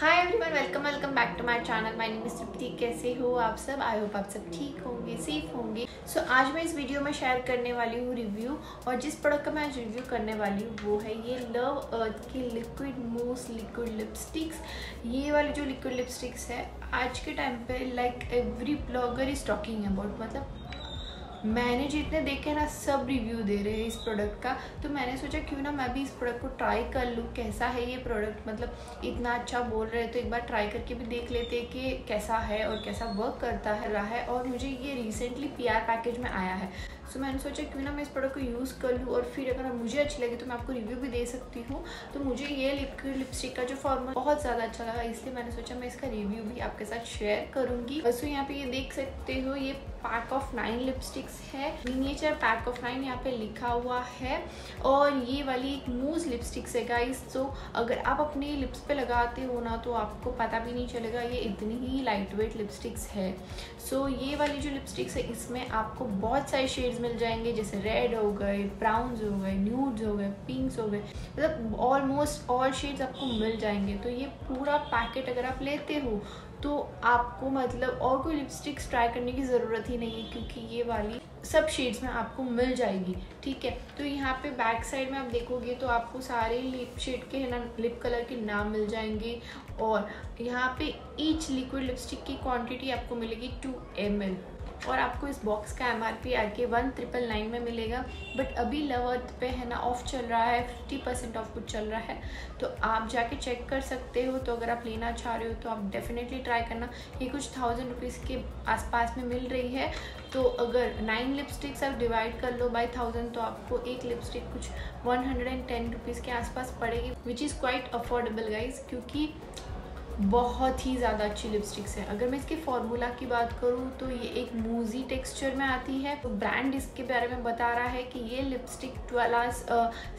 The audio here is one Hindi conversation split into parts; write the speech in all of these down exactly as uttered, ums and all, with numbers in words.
Hi everyone, welcome welcome back to my channel. My name is Tripti. कैसे हो आप सब? आई होप आप सब ठीक होंगे, सेफ होंगे। सो so, आज मैं इस वीडियो में शेयर करने वाली हूँ रिव्यू, और जिस प्रोडक्ट का मैं आज रिव्यू करने वाली हूँ वो है ये लव अर्थ की लिक्विड मूस लिक्विड लिपस्टिक्स। ये वाली जो लिक्विड लिपस्टिक्स है, आज के टाइम पे like every blogger is talking about, मतलब मैंने जितने देखे ना सब रिव्यू दे रहे हैं इस प्रोडक्ट का। तो मैंने सोचा क्यों ना मैं भी इस प्रोडक्ट को ट्राई कर लूँ, कैसा है ये प्रोडक्ट। मतलब इतना अच्छा बोल रहे हैं तो एक बार ट्राई करके भी देख लेते हैं कि कैसा है और कैसा वर्क करता है रहा है। और मुझे ये रिसेंटली पीआर पैकेज में आया है, सो मैंने सोचा क्यों ना मैं इस प्रोडक्ट को यूज़ कर लूँ, और फिर अगर मुझे अच्छी लगी तो मैं आपको रिव्यू भी दे सकती हूँ। तो मुझे ये लिक्विड लिपस्टिक का जो फॉर्मूला बहुत ज़्यादा अच्छा लगा, इसलिए मैंने सोचा मैं इसका रिव्यू भी आपके साथ शेयर करूँगी। सो यहाँ पे ये देख सकते हो, ये पैक ऑफ नाइन लिपस्टिक्स है, मिनिएचर पैक ऑफ नाइन यहाँ पे लिखा हुआ है। और ये वाली एक मूस लिपस्टिक्स है गाइस, तो अगर आप अपने लिप्स पे लगाते हो ना तो आपको पता भी नहीं चलेगा। ये इतनी ही लाइट वेट लिपस्टिक्स है। सो ये वाली जो लिपस्टिक्स है इसमें आपको बहुत सारे शेड्स मिल जाएंगे, जैसे रेड हो गए, ब्राउन्स हो गए, न्यूड्स हो गए, पिंक्स हो गए, मतलब ऑलमोस्ट ऑल शेड्स आपको मिल जाएंगे। तो ये पूरा पैकेट अगर आप लेते हो तो आपको मतलब और कोई लिपस्टिक्स ट्राई करने की ज़रूरत ही नहीं है, क्योंकि ये वाली सब शेड्स में आपको मिल जाएगी। ठीक है, तो यहाँ पे बैक साइड में आप देखोगे तो आपको सारे लिप शेड के है ना, लिप कलर के नाम मिल जाएंगे। और यहाँ पे ईच लिक्विड लिपस्टिक की क्वांटिटी आपको मिलेगी टू एम एल, और आपको इस बॉक्स का एमआरपी आके वन ट्रिपल नाइन में मिलेगा। बट अभी लव अर्थ पे है ना ऑफ चल रहा है, फिफ्टी परसेंट ऑफ कुछ चल रहा है, तो आप जाके चेक कर सकते हो। तो अगर आप लेना चाह रहे हो तो आप डेफिनेटली ट्राई करना। ये कुछ थाउजेंड रुपीज़ के आसपास में मिल रही है, तो अगर नाइन लिपस्टिक्स आप डिवाइड कर लो बाई थाउजेंड तो आपको एक लिपस्टिक कुछ one hundred and ten rupees के आसपास पड़ेगी, which is quite affordable guys, क्योंकि बहुत ही ज़्यादा अच्छी लिपस्टिक्स है। अगर मैं इसके फॉर्मूला की बात करूँ तो ये एक मूजी टेक्सचर में आती है। तो ब्रांड इसके बारे में बता रहा है कि ये लिपस्टिक ट्वेल्व आवर्स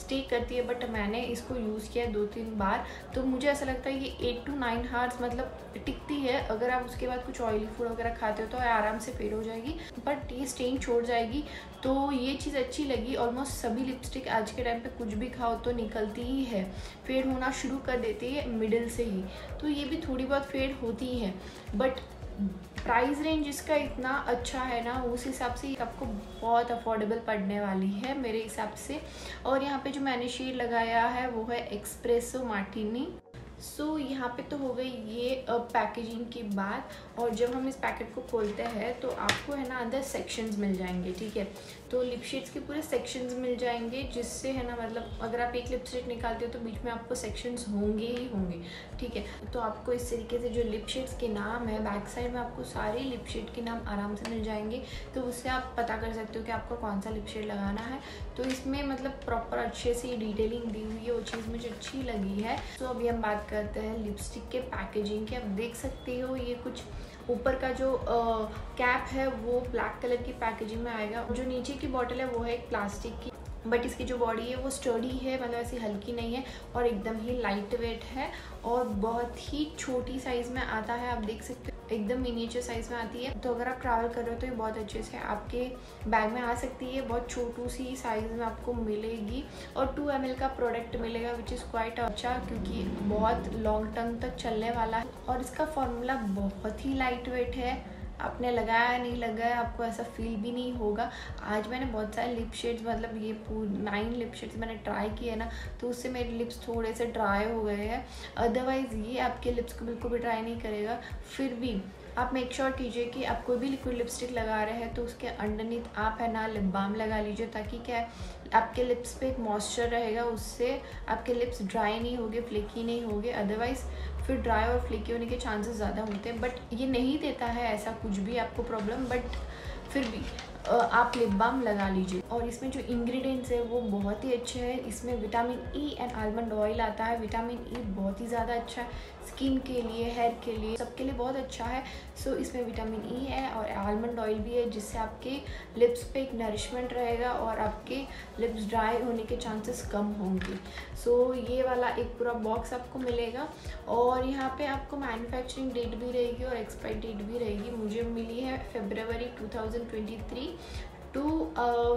स्टे करती है, बट मैंने इसको यूज़ किया है दो तीन बार, तो मुझे ऐसा लगता है ये एट टू नाइन हार्स मतलब टिकती है। अगर आप उसके बाद कुछ ऑयली फूड वगैरह खाते हो तो आराम से फेड हो जाएगी, बट ये स्टेन छोड़ जाएगी। तो ये चीज़ अच्छी लगी। ऑलमोस्ट सभी लिपस्टिक आज के टाइम पर कुछ भी खाओ तो निकलती ही है, फेड होना शुरू कर देती है मिडिल से ही, तो ये भी थोड़ी बहुत फेड होती है। बट प्राइस रेंज इसका इतना अच्छा है ना, उस हिसाब से आपको बहुत अफोर्डेबल पड़ने वाली है मेरे हिसाब से। और यहाँ पे जो मैंने शेड लगाया है वो है एक्सप्रेसो मार्टिनी। सो so, यहाँ पे तो हो गई ये पैकेजिंग की बात। और जब हम इस पैकेट को खोलते हैं तो आपको है ना अंदर सेक्शंस मिल जाएंगे। ठीक है, तो लिप शेड्स के पूरे सेक्शंस मिल जाएंगे, जिससे है ना मतलब अगर आप एक लिप शेड निकालते हो तो बीच में आपको सेक्शंस होंगे ही होंगे। ठीक है, तो आपको इस तरीके से जो लिप शेड्स के नाम है, बैक साइड में आपको सारे लिप शेड के नाम आराम से मिल जाएंगे, तो उससे आप पता कर सकते हो कि आपको कौन सा लिप शेड लगाना है। तो इसमें मतलब प्रॉपर अच्छे से डिटेलिंग दी हुई है, वो चीज़ मुझे अच्छी लगी है। तो अभी हम बात करते हैं लिपस्टिक के पैकेजिंग के। आप देख सकते हो ये कुछ ऊपर का जो कैप है वो ब्लैक कलर की पैकेजिंग में आएगा, जो नीचे की बॉटल है वो है एक प्लास्टिक की, बट इसकी जो बॉडी है वो स्टर्डी है, मतलब ऐसी हल्की नहीं है, और एकदम ही लाइट वेट है, और बहुत ही छोटी साइज़ में आता है। आप देख सकते हो एकदम मिनिएचर साइज़ में आती है। तो अगर आप ट्रैवल कर रहे हो तो ये बहुत अच्छे से आपके बैग में आ सकती है, बहुत छोटू सी साइज़ में आपको मिलेगी। और टू एम एल का प्रोडक्ट मिलेगा, विच इज़ क्वाइट अच्छा, क्योंकि बहुत लॉन्ग टर्म तक चलने वाला है। और इसका फॉर्मूला बहुत ही लाइट वेट है, आपने लगाया नहीं लगाया आपको ऐसा फील भी नहीं होगा। आज मैंने बहुत सारे लिप शेड्स मतलब ये पूरे नाइन लिप शेड्स मैंने ट्राई किए ना, तो उससे मेरे लिप्स थोड़े से ड्राई हो गए हैं। अदरवाइज़ ये आपके लिप्स को बिल्कुल भी ड्राई नहीं करेगा। फिर भी आप मेक श्योर कीजिए कि आप कोई भी लिक्विड लिपस्टिक लगा रहे हैं तो उसके अंडरनीथ आप है ना लिप बाम लगा लीजिए, ताकि क्या आपके लिप्स पे एक मॉइस्चर रहेगा, उससे आपके लिप्स ड्राई नहीं होंगे, फ्लेकी नहीं होंगे। अदरवाइज़ फिर ड्राई और फ्लेकी होने के चांसेस ज़्यादा होते हैं। बट ये नहीं देता है ऐसा कुछ भी आपको प्रॉब्लम, बट फिर भी आप लिप बाम लगा लीजिए। और इसमें जो इंग्रेडिएंट्स है वो बहुत ही अच्छे हैं। इसमें vitamin E and almond oil आता है। विटामिन ई बहुत ही ज़्यादा अच्छा है, स्किन के लिए, हेयर के लिए, सबके लिए बहुत अच्छा है। सो इसमें विटामिन ई है और आलमंड ऑयल भी है, जिससे आपके लिप्स पे एक नरिशमेंट रहेगा और आपके लिप्स ड्राई होने के चांसेस कम होंगे। सो ये वाला एक पूरा बॉक्स आपको मिलेगा, और यहाँ पर आपको मैन्युफैक्चरिंग डेट भी रहेगी और एक्सपायरी डेट भी रहेगी। मुझे मिली है February two thousand twenty three to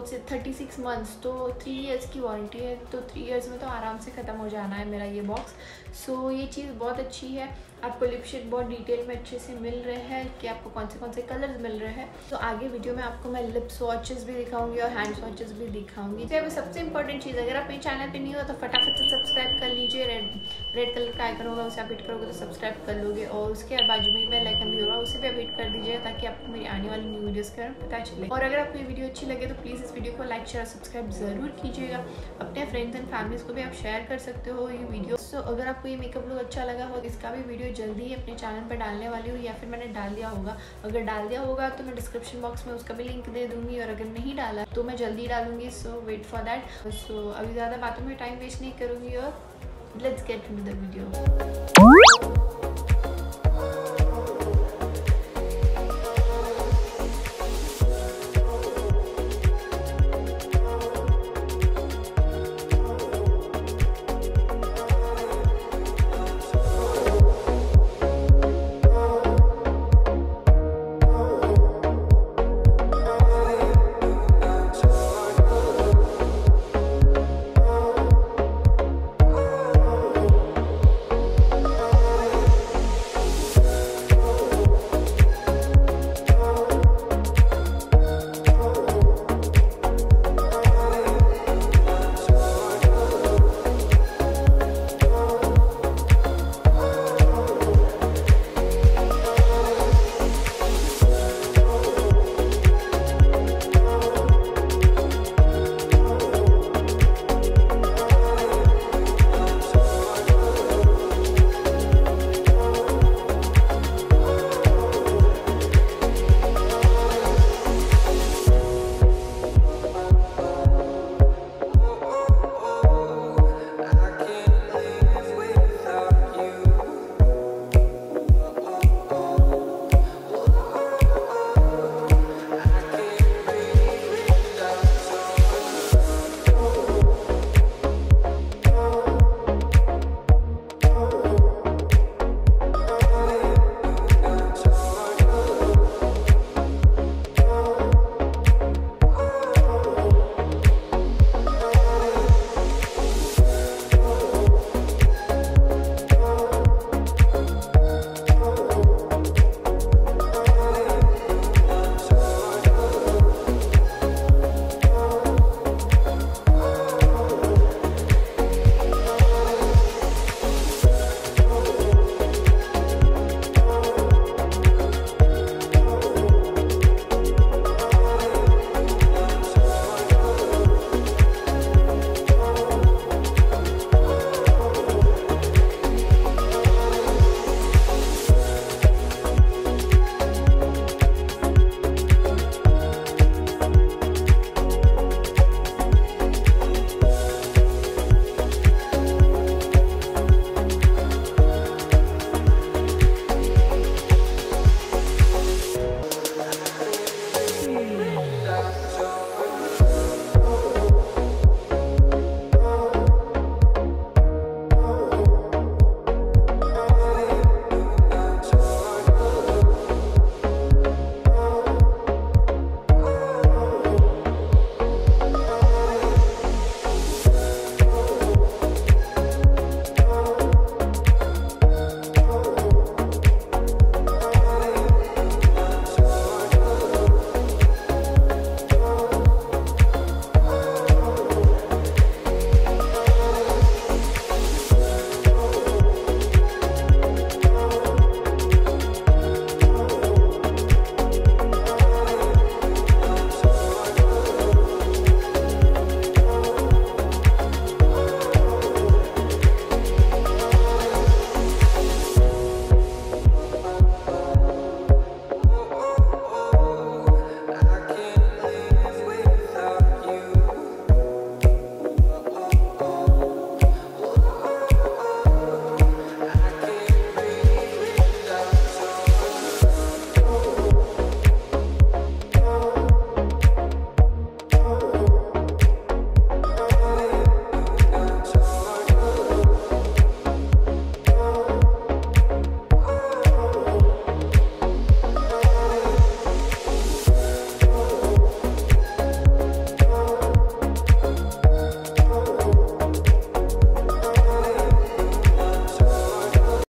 से थर्टी सिक्स मंथ्स, तो थ्री इयर्स की वारंटी है, तो थ्री इयर्स में तो आराम से ख़त्म हो जाना है मेरा ये बॉक्स। सो so, ये चीज़ बहुत अच्छी है। आपको लिप शेड बहुत डिटेल में अच्छे से मिल रहे हैं कि आपको कौन से कौन से कलर्स मिल रहे हैं। तो आगे वीडियो में आपको मैं लिप स्वॉचेस भी दिखाऊंगी और हैंड स्वॉचेस भी दिखाऊंगी। तो ये सबसे इंपॉर्टेंट चीज़, अगर आप ये चैनल पे नहीं हो तो फटाफट से सब्सक्राइब कर लीजिए। रेड रेड कलर का आइकन होगा, उसे आप हिट करोगे तो सब्सक्राइब कर लोगे, और उसके बाजू में बेल आइकन भी होगा, उसे भी आप हिट कर दीजिएगा ताकि आपको मेरी आने वाली न्यू वीडियोज़ का पता चले। और अगर आपको ये वीडियो अच्छी लगे तो प्लीज़ इस वीडियो को लाइक शेयर और सब्सक्राइब ज़रूर कीजिएगा। अपने फ्रेंड्स एंड फैमिलीज़ को भी आप शेयर कर सकते हो ये वीडियो। सो अगर आपको ये मेकअप लुक अच्छा लगा हो, इसका भी वीडियो जल्दी ही अपने चैनल पर डालने वाली हूँ, या फिर मैंने डाल दिया होगा। अगर डाल दिया होगा तो मैं डिस्क्रिप्शन बॉक्स में उसका भी लिंक दे दूँगी, और अगर नहीं डाला तो मैं जल्दी डालूंगी। So wait for that. So अभी ज़्यादा बातों में टाइम वेस्ट नहीं करूँगी और let's get to the video.